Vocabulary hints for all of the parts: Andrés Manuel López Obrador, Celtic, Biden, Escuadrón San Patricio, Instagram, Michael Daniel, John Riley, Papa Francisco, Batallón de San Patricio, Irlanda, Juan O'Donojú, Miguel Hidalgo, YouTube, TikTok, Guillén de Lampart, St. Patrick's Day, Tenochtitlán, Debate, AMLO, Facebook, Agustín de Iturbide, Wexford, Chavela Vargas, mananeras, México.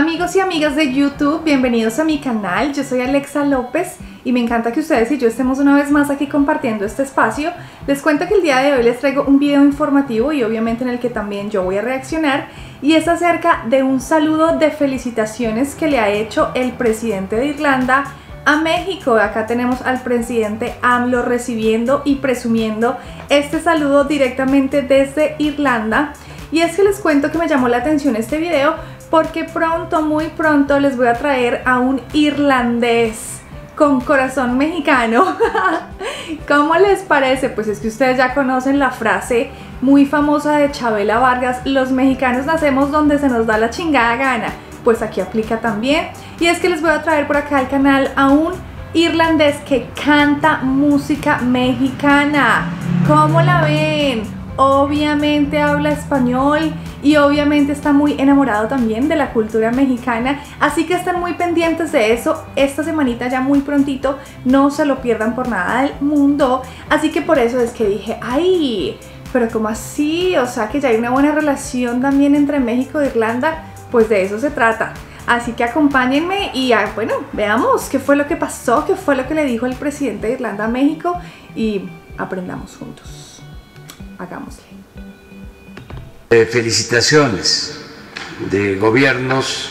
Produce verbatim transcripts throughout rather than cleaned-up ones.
Amigos y amigas de YouTube, bienvenidos a mi canal. Yo soy Alexa López y me encanta que ustedes y yo estemos una vez más aquí compartiendo este espacio. Les cuento que el día de hoy les traigo un video informativo y obviamente en el que también yo voy a reaccionar, y es acerca de un saludo de felicitaciones que le ha hecho el presidente de Irlanda a México. Acá tenemos al presidente AMLO recibiendo y presumiendo este saludo directamente desde Irlanda. Y es que les cuento que me llamó la atención este video porque pronto, muy pronto, les voy a traer a un irlandés con corazón mexicano. ¿Cómo les parece? Pues es que ustedes ya conocen la frase muy famosa de Chavela Vargas: los mexicanos nacemos donde se nos da la chingada gana. Pues aquí aplica también. Y es que les voy a traer por acá al canal a un irlandés que canta música mexicana. ¿Cómo la ven? Obviamente habla español y obviamente está muy enamorado también de la cultura mexicana, así que estén muy pendientes de eso. Esta semanita ya muy prontito, no se lo pierdan por nada del mundo. Así que por eso es que dije, ay, pero ¿cómo así? O sea, que ya hay una buena relación también entre México e Irlanda. Pues de eso se trata. Así que acompáñenme y bueno, veamos qué fue lo que pasó, qué fue lo que le dijo el presidente de Irlanda a México, y aprendamos juntos. Hagámosle. Eh, felicitaciones de gobiernos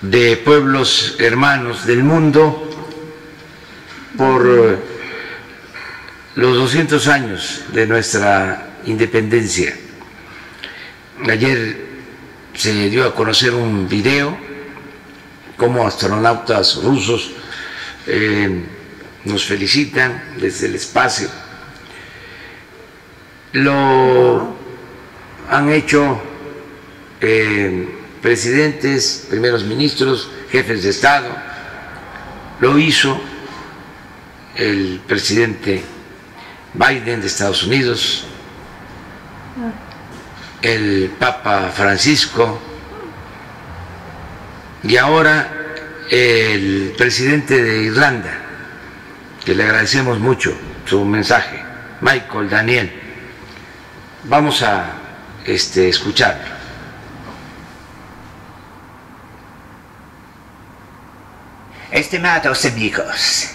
de pueblos hermanos del mundo por los doscientos años de nuestra independencia. Ayer se dio a conocer un video como astronautas rusos eh, nos felicitan desde el espacio. Lo han hecho eh, presidentes, primeros ministros, jefes de Estado. Lo hizo el presidente Biden de Estados Unidos, el Papa Francisco y ahora el presidente de Irlanda, que le agradecemos mucho su mensaje, Michael Daniel. Vamos a este, escucharlo. Estimados amigos,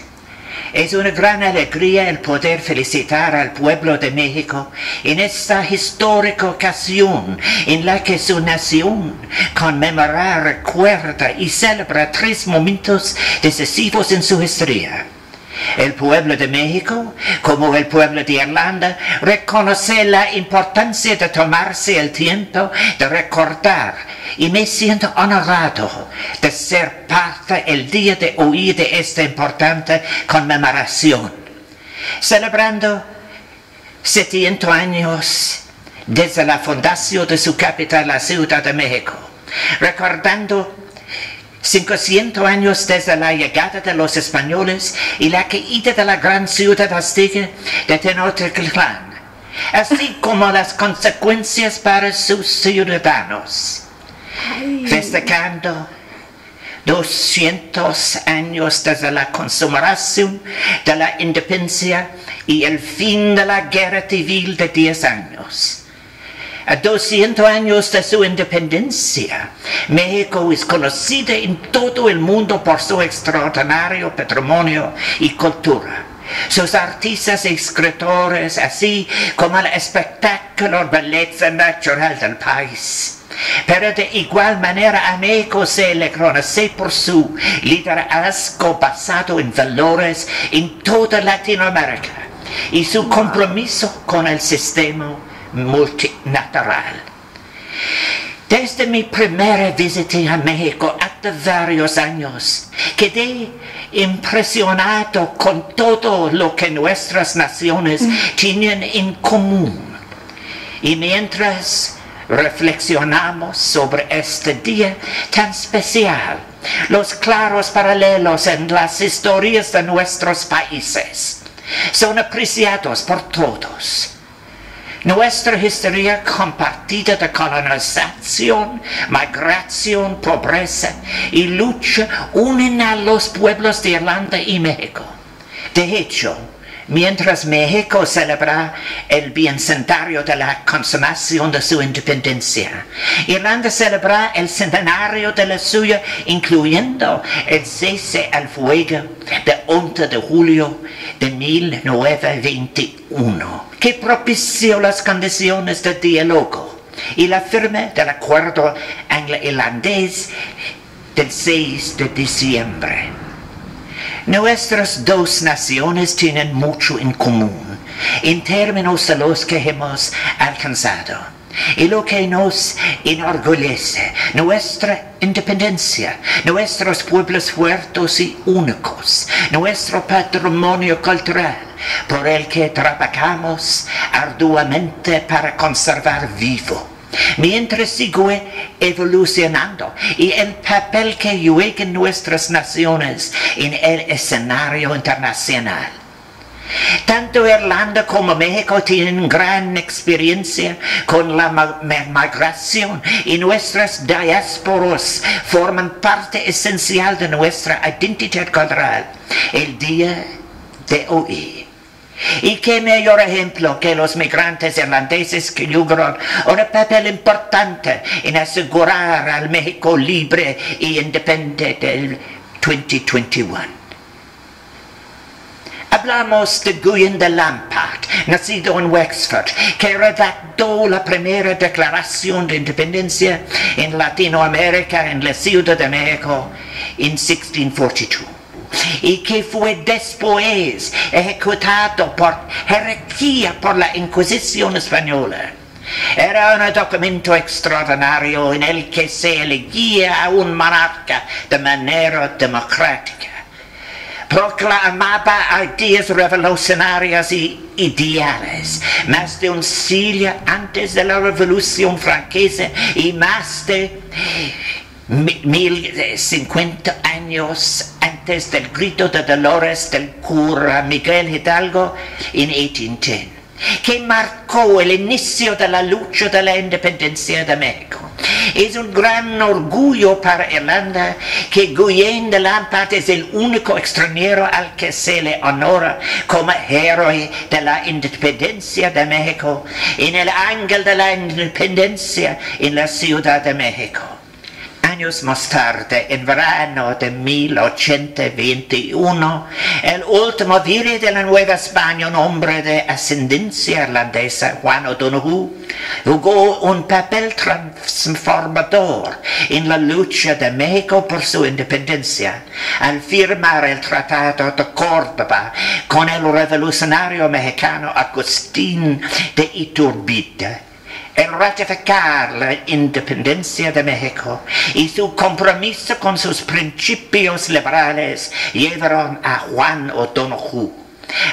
es una gran alegría el poder felicitar al pueblo de México en esta histórica ocasión en la que su nación conmemora, recuerda y celebra tres momentos decisivos en su historia. El pueblo de México, como el pueblo de Irlanda, reconoce la importancia de tomarse el tiempo de recordar, y me siento honorado de ser parte el día de hoy de esta importante conmemoración, celebrando setenta años desde la fundación de su capital, la Ciudad de México, recordando cincuenta años desde la llegada de los españoles y la caída de la gran ciudad azteca de Tenochtitlán, así como las consecuencias para sus ciudadanos. Ay. Festejando doscientos años desde la consumación de la independencia y el fin de la guerra civil de diez años. A doscientos años de su independencia, México es conocida en todo el mundo por su extraordinario patrimonio y cultura, sus artistas y escritores, así como el espectáculo belleza natural del país. Pero de igual manera a México se le conoce por su liderazgo basado en valores en toda Latinoamérica y su compromiso con el sistema multilateral. Desde mi primera visita a México hace varios años, quedé impresionado con todo lo que nuestras naciones tienen en común. Y mientras reflexionamos sobre este día tan especial, los claros paralelos en las historias de nuestros países son apreciados por todos. Nuestra historia compartida de colonización, migración, pobreza y lucha unen a los pueblos de Irlanda y México. De hecho, Mientras México celebra el bicentenario de la consumación de su independencia, Irlanda celebra el centenario de la suya, incluyendo el cese al fuego de once de julio de mil novecientos veintiuno, que propició las condiciones de diálogo y la firma del acuerdo anglo-irlandés del seis de diciembre. Nuestras dos naciones tienen mucho en común en términos de los que hemos alcanzado y lo que nos enorgullece: nuestra independencia, nuestros pueblos fuertes y únicos, nuestro patrimonio cultural por el que trabajamos arduamente para conservar vivo, mientras sigue evolucionando, y el papel que juegan nuestras naciones en el escenario internacional. Tanto Irlanda como México tienen gran experiencia con la migración, y nuestras diásporas forman parte esencial de nuestra identidad cultural el día de hoy. Y qué mejor ejemplo que los migrantes irlandeses, que jugaron un papel importante en asegurar al México libre y independiente del dos mil veintiuno. Hablamos de Guillén de Lampart, nacido en Wexford, que redactó la primera declaración de independencia en Latinoamérica en la Ciudad de México en mil seiscientos cuarenta y dos. Y que fue después ejecutado por herejía por la Inquisición española. Era un documento extraordinario en el que se elegía a un monarca de manera democrática. Proclamaba ideas revolucionarias y ideales, más de un siglo antes de la Revolución Francesa y más de mil cincuenta años antes del grito de dolores del cura Miguel Hidalgo en mil ochocientos diez, que marcó el inicio de la lucha de la independencia de México. Es un gran orgullo para Irlanda que Guillén de Lampart es el único extranjero al que se le honora como héroe de la independencia de México en el ángel de la independencia en la Ciudad de México. Años más tarde, en verano de mil ochocientos veintiuno, el último virrey de la Nueva España, un hombre de ascendencia irlandesa, Juan O'Donojú, jugó un papel transformador en la lucha de México por su independencia, al firmar el Tratado de Córdoba con el revolucionario mexicano Agustín de Iturbide. El ratificar la independencia de México y su compromiso con sus principios liberales llevaron a Juan O'Donojú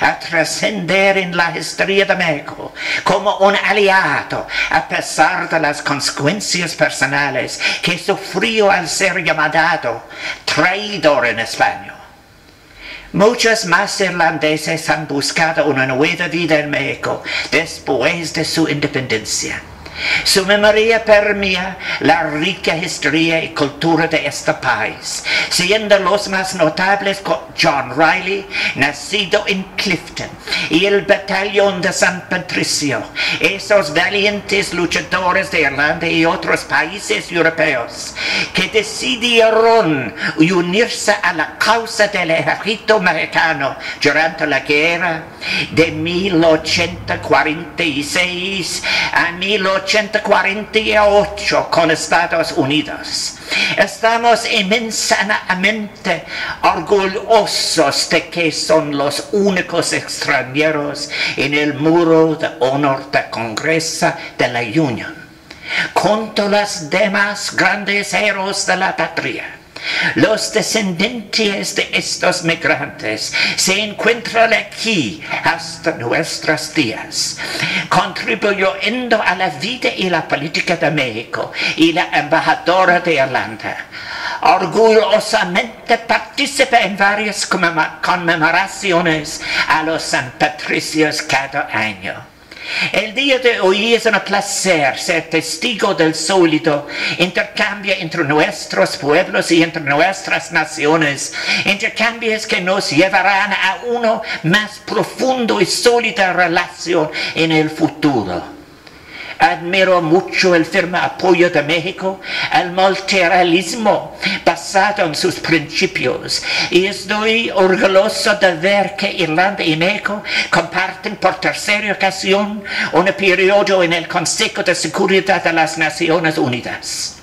a trascender en la historia de México como un aliado, a pesar de las consecuencias personales que sufrió al ser llamado traidor en España. Muchos más irlandeses han buscado una nueva vida en México después de su independencia. Su memoria permea la rica historia y cultura de este país, siendo los más notables John Riley, nacido en Clifton, y el Batallón de San Patricio, esos valientes luchadores de Irlanda y otros países europeos que decidieron unirse a la causa del ejército mexicano durante la guerra de mil ochocientos cuarenta y seis a mil ochocientos cuarenta y ocho con Estados Unidos. Estamos inmensamente orgullosos de que son los únicos extranjeros en el muro de honor del Congreso de la Unión, junto a los demás grandes héroes de la patria. Los descendientes de estos migrantes se encuentran aquí hasta nuestros días, contribuyendo a la vida y la política de México y la embajadora de Irlanda. Orgullosamente participa en varias conmemoraciones a los San Patricios cada año. El día de hoy es un placer ser testigo del sólido intercambio entre nuestros pueblos y entre nuestras naciones, intercambios que nos llevarán a una más profunda y sólida relación en el futuro. Admiro mucho el firme apoyo de México al multilateralismo basado en sus principios y estoy orgulloso de ver que Irlanda y México comparten por tercera ocasión un periodo en el Consejo de Seguridad de las Naciones Unidas.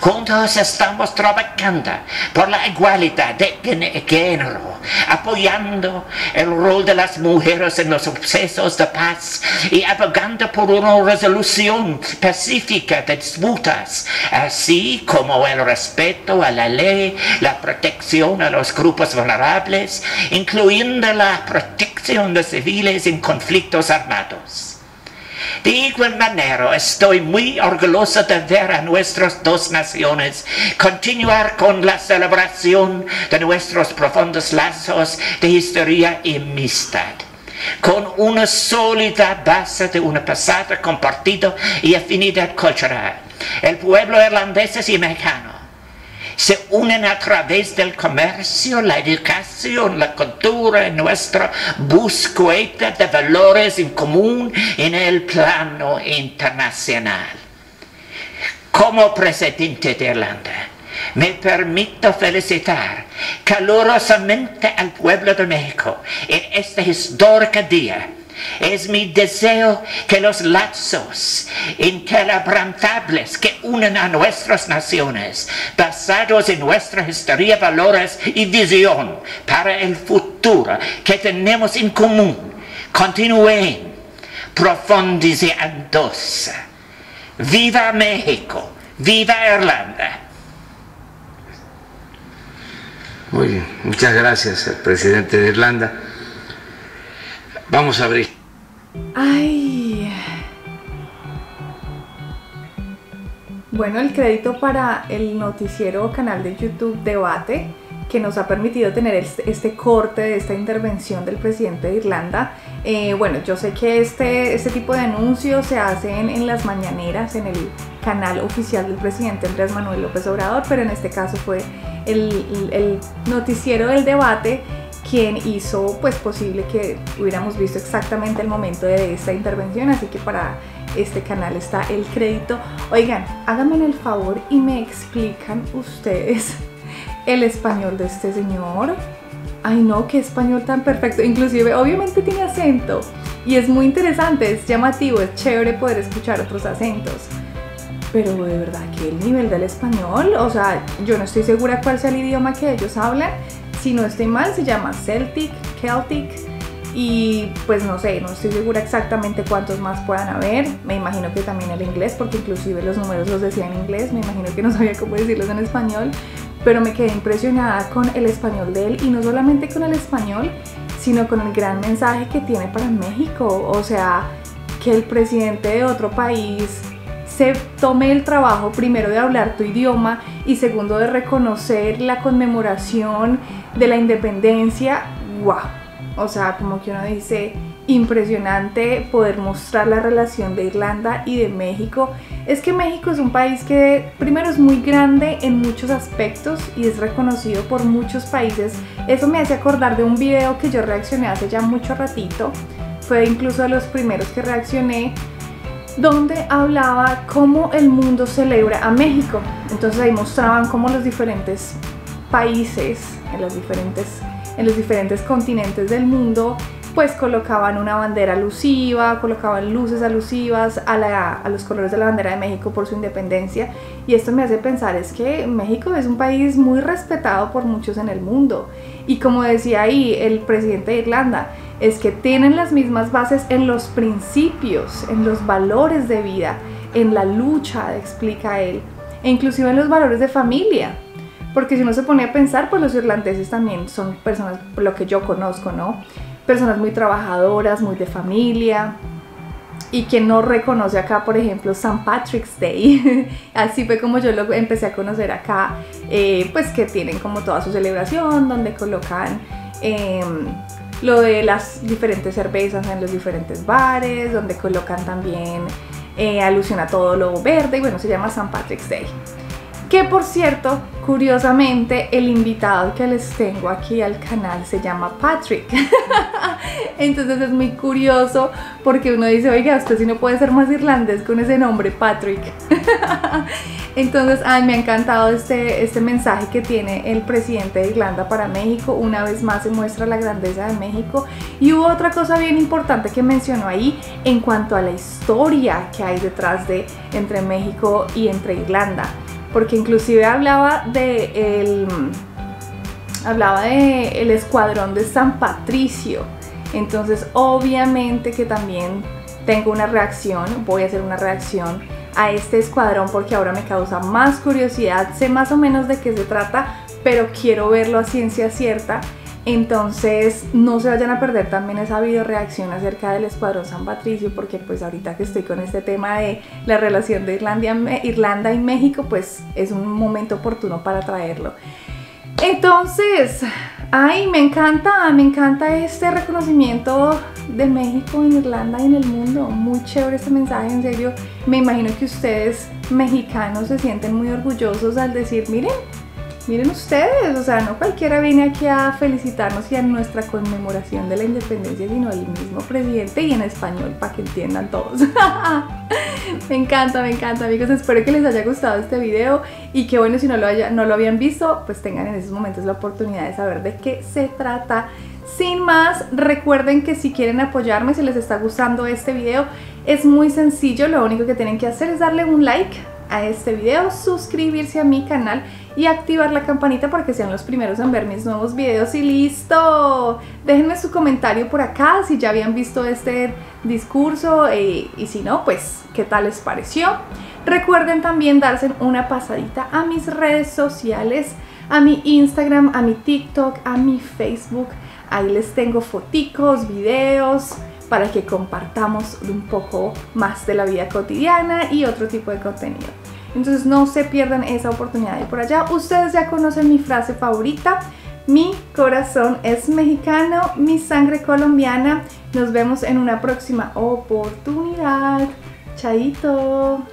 Juntos estamos trabajando por la igualdad de género, apoyando el rol de las mujeres en los procesos de paz y abogando por una resolución pacífica de disputas, así como el respeto a la ley, la protección a los grupos vulnerables, incluyendo la protección de civiles en conflictos armados. De igual manera, estoy muy orgulloso de ver a nuestras dos naciones continuar con la celebración de nuestros profundos lazos de historia y amistad, con una sólida base de un pasado compartido y afinidad cultural. El pueblo irlandés y mexicano se unen a través del comercio, la educación, la cultura y nuestra búsqueda de valores en común en el plano internacional. Como presidente de Irlanda, me permito felicitar calurosamente al pueblo de México en este histórico día. Es mi deseo que los lazos inquebrantables que unen a nuestras naciones, basados en nuestra historia, valores y visión para el futuro que tenemos en común, continúen profundizándose. ¡Viva México! ¡Viva Irlanda! Muy bien, muchas gracias al presidente de Irlanda. Vamos a abrir. Ay. Bueno, el crédito para el noticiero canal de YouTube Debate, que nos ha permitido tener este, este corte de esta intervención del presidente de Irlanda. Eh, bueno, yo sé que este, este tipo de anuncios se hacen en las mañaneras, en el canal oficial del presidente Andrés Manuel López Obrador, pero en este caso fue el, el noticiero del Debate quien hizo pues posible que hubiéramos visto exactamente el momento de esta intervención, así que para este canal está el crédito. Oigan, háganme el favor y me explican ustedes el español de este señor. Ay no, qué español tan perfecto, inclusive obviamente tiene acento y es muy interesante, es llamativo, es chévere poder escuchar otros acentos. Pero de verdad que el nivel del español, o sea, yo no estoy segura cuál sea el idioma que ellos hablan. Si no estoy mal, se llama Celtic, Celtic, y pues no sé, no estoy segura exactamente cuántos más puedan haber. Me imagino que también el inglés, porque inclusive los números los decía en inglés, me imagino que no sabía cómo decirlos en español, pero me quedé impresionada con el español de él, y no solamente con el español, sino con el gran mensaje que tiene para México. O sea, que el presidente de otro país se tome el trabajo primero de hablar tu idioma y segundo de reconocer la conmemoración de la independencia. ¡Wow! O sea, como que uno dice, impresionante poder mostrar la relación de Irlanda y de México. Es que México es un país que primero es muy grande en muchos aspectos y es reconocido por muchos países. Eso me hace acordar de un video que yo reaccioné hace ya mucho ratito, fue incluso de los primeros que reaccioné, donde hablaba cómo el mundo celebra a México. Entonces ahí mostraban cómo los diferentes países, en los diferentes, en los diferentes continentes del mundo, pues colocaban una bandera alusiva, colocaban luces alusivas a, la, a los colores de la bandera de México por su independencia. Y esto me hace pensar, es que México es un país muy respetado por muchos en el mundo. Y como decía ahí el presidente de Irlanda, es que tienen las mismas bases en los principios, en los valores de vida, en la lucha, explica él, e inclusive en los valores de familia. Porque si uno se pone a pensar, pues los irlandeses también son personas, por lo que yo conozco, ¿no? Personas muy trabajadoras, muy de familia, y que no reconoce acá, por ejemplo, Saint Patrick's Day. Así fue como yo lo empecé a conocer acá, eh, pues que tienen como toda su celebración, donde colocan... Eh, lo de las diferentes cervezas en los diferentes bares, donde colocan también eh, alusión a todo lo verde, y bueno, se llama Saint Patrick's Day. Que por cierto, curiosamente, el invitado que les tengo aquí al canal se llama Patrick. Entonces es muy curioso porque uno dice, oiga, usted si no puede ser más irlandés con ese nombre, Patrick. Entonces, ay, me ha encantado este, este mensaje que tiene el presidente de Irlanda para México. Una vez más se muestra la grandeza de México. Y hubo otra cosa bien importante que mencionó ahí en cuanto a la historia que hay detrás de entre México y entre Irlanda. Porque inclusive hablaba de el, hablaba de el Escuadrón de San Patricio. Entonces obviamente que también tengo una reacción, voy a hacer una reacción a este escuadrón porque ahora me causa más curiosidad, sé más o menos de qué se trata, pero quiero verlo a ciencia cierta. Entonces no se vayan a perder también esa video reacción acerca del Escuadrón San Patricio, porque pues ahorita que estoy con este tema de la relación de Irlanda y México, pues es un momento oportuno para traerlo. Entonces, ay, me encanta, me encanta este reconocimiento de México en Irlanda y en el mundo. Muy chévere este mensaje, en serio. Me imagino que ustedes mexicanos se sienten muy orgullosos al decir, miren, Miren ustedes, o sea, no cualquiera viene aquí a felicitarnos y a nuestra conmemoración de la independencia, sino el mismo presidente, y en español, para que entiendan todos. Me encanta, me encanta, amigos. Espero que les haya gustado este video y que, bueno, si no lo, haya, no lo habían visto, pues tengan en esos momentos la oportunidad de saber de qué se trata. Sin más, recuerden que si quieren apoyarme, si les está gustando este video, es muy sencillo. Lo único que tienen que hacer es darle un like a este video, suscribirse a mi canal y activar la campanita para que sean los primeros en ver mis nuevos videos y listo. Déjenme su comentario por acá si ya habían visto este discurso eh, y si no, pues qué tal les pareció. Recuerden también darse una pasadita a mis redes sociales, a mi Instagram, a mi TikTok, a mi Facebook. Ahí les tengo foticos, videos, para que compartamos un poco más de la vida cotidiana y otro tipo de contenido. Entonces no se pierdan esa oportunidad de ir por allá. Ustedes ya conocen mi frase favorita. Mi corazón es mexicano, mi sangre colombiana. Nos vemos en una próxima oportunidad. Chaito.